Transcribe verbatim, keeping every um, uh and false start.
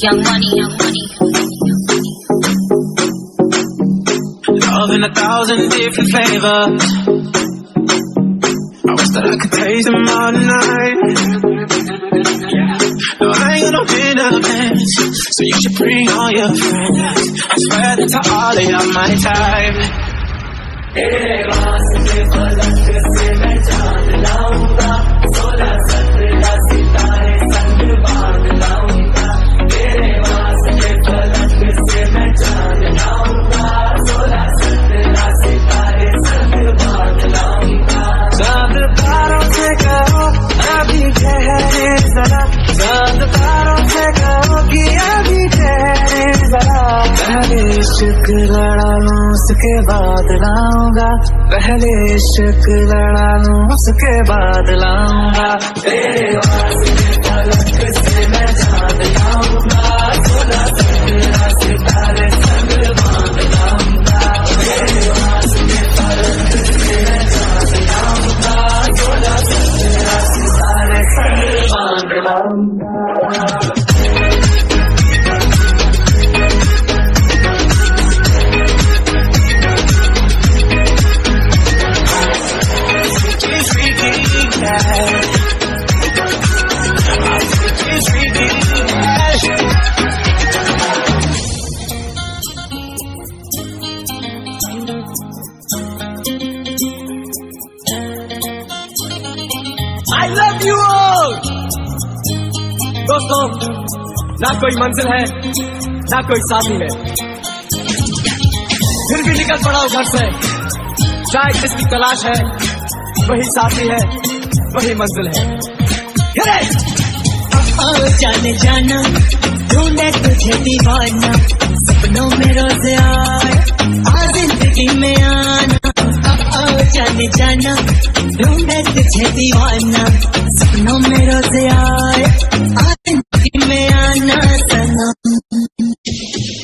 Young money, young money. Love in a thousand different flavors. I wish that I could taste them all tonight. No, I ain't gonna win a dance, so you should bring all your friends. I swear that to all of y'all my time. इश्क लड़ा लूं उसके बाद लाऊंगा, पहले इश्क लड़ा लूं उसके बाद लाऊंगा, तेरे वास्ते पलक से मैं चांद लाऊंगा, सोलह सत्रह सितारे संग बांध लाऊंगा, तेरे वास्ते पलक से मैं चांद लाऊंगा, सोलह सत्रह सितारे संग बांध लाऊंगा। I love you all. दोस्तों, ना कोई मंजिल है, ना कोई साथी है, फिर भी निकल पड़ा हूं घर से। चाहे जिसकी तलाश है, वही साथी है, वही मंजिल है। जाने जाना ढूंढे तुझे दीवाना, सपनों में रोज आए आ जिंदगी में आना। जाने जाना ढूंढे तुझे दीवाना, सपनों में रोज आए आ जिंदगी में आना। सनम।